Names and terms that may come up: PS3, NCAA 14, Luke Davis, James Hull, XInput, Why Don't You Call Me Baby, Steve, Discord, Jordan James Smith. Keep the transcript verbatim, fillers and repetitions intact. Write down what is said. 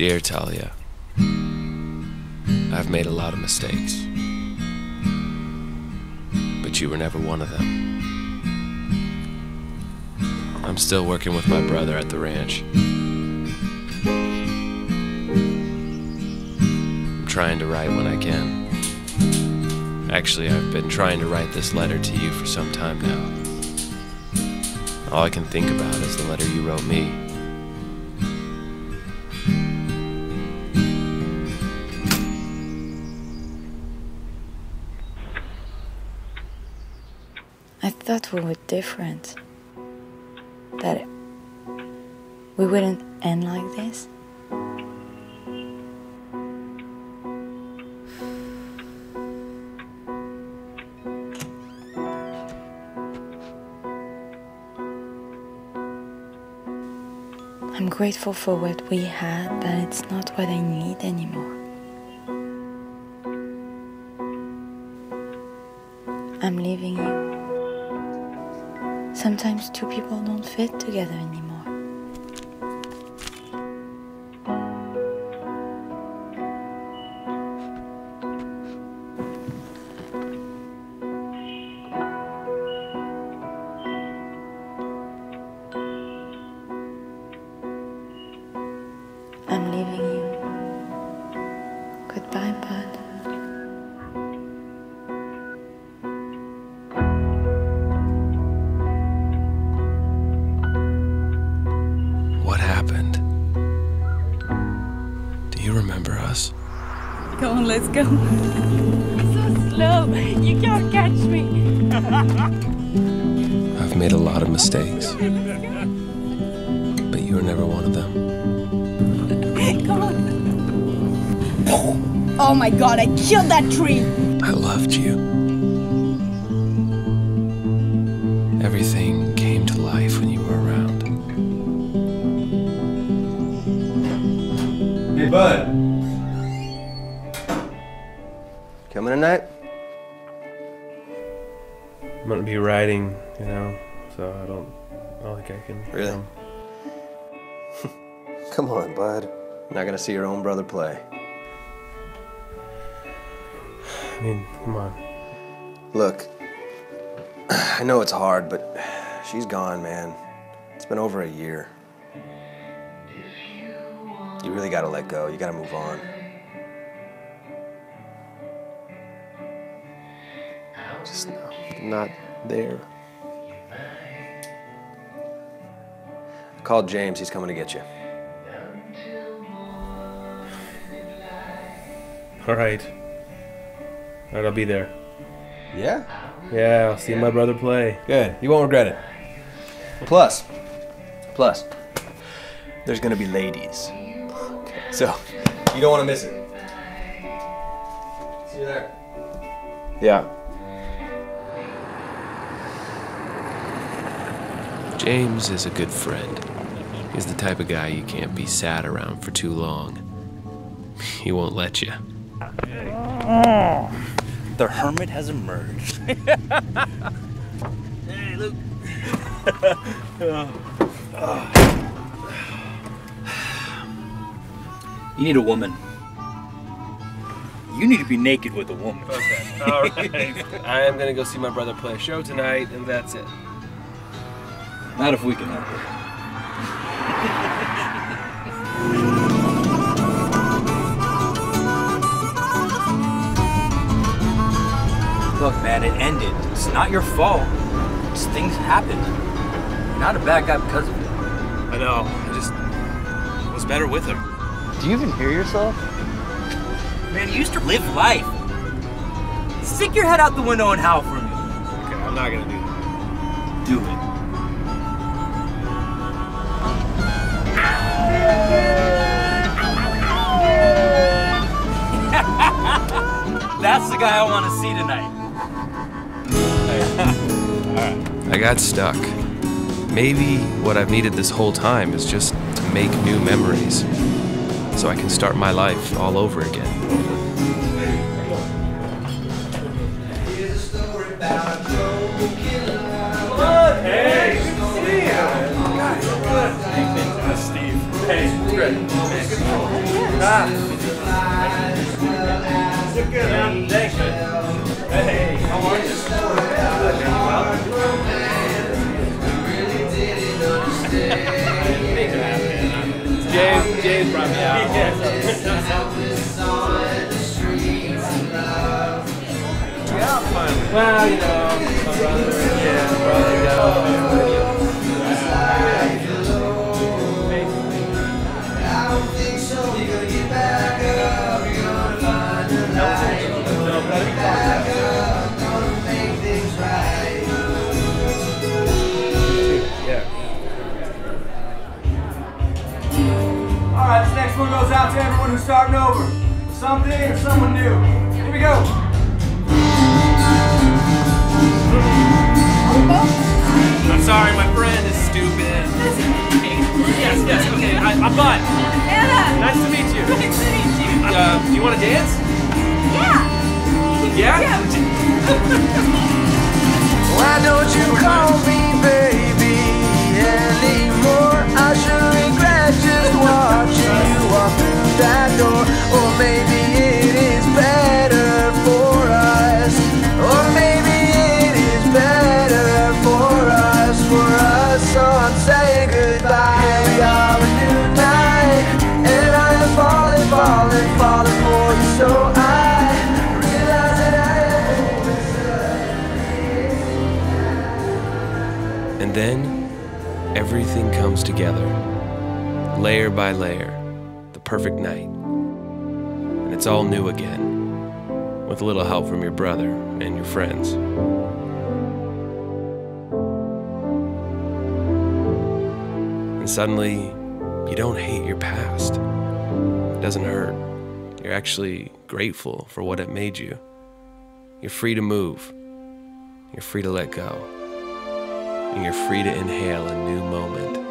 Dear Talia, I've made a lot of mistakes, but you were never one of them. I'm still working with my brother at the ranch. I'm trying to write when I can. Actually, I've been trying to write this letter to you for some time now. All I can think about is the letter you wrote me. I thought we were different, that we wouldn't end like this. I'm grateful for what we had, but it's not what I need anymore. I'm leaving you. Sometimes two people don't fit together anymore. I'm leaving you. Goodbye, bud. You remember us? Come on, let's go. So slow, you can't catch me. I've made a lot of mistakes, but you were never one of them. Come on. Oh my God, I killed that tree. I loved you. Everything came to life when you were around. Hey, bud. Coming tonight? I'm gonna be riding, you know, so I don't, I don't think I can. Really? Um... Come on, bud. You're not gonna see your own brother play. I mean, come on. Look, I know it's hard, but she's gone, man. It's been over a year. You really gotta let go. You gotta move on. Just not there. I called James. He's coming to get you. All right. All right, I'll be there. Yeah? Yeah, I'll see yeah. my brother play. Good. You won't regret it. Plus, plus, there's gonna be ladies. So, you don't want to miss it. See you there. Yeah. James is a good friend. He's the type of guy you can't be sad around for too long. He won't let you. Oh, the hermit has emerged. Hey, Luke. oh. Oh. You need a woman. You need to be naked with a woman. Okay, all right. I am gonna go see my brother play a show tonight, and that's it. Not if we can help it. Look, man, it ended. It's not your fault. It's things happened. You're not a bad guy because of it. I know. I just I was better with her. Do you even hear yourself? Man, you used to live life. Stick your head out the window and howl for me. Okay, I'm not gonna do that. Do it. That's the guy I want to see tonight. All right. I got stuck. Maybe what I've needed this whole time is just to make new memories, so I can start my life all over again. Hey, good to see you. Hey, Steve. Hey, Steve. Hey, Steve. Hey, how are you? Jay, Jay brought me out. Well, you know, my brother, yeah, brother, yeah. Alright, this next one goes out to everyone who's starting over. Something or someone new. Here we go. I'm sorry, my friend is stupid. Yes, yes, okay. I, I'm Bud. Anna. Nice to meet you. Nice to meet you. Uh, do you want to dance? Yeah. Yeah? Yeah. Why don't you call me baby anymore? I should regret just watching you walk through that door. Or maybe it is better for us. Or maybe it is better for us. For us all to say goodbye. Here we are, a new night, and I am falling, falling, falling for you. So I realize that I am deserve. And then everything comes together, layer by layer, the perfect night. And it's all new again, with a little help from your brother and your friends. And suddenly, you don't hate your past. It doesn't hurt. You're actually grateful for what it made you. You're free to move. You're free to let go. And you're free to inhale a new moment.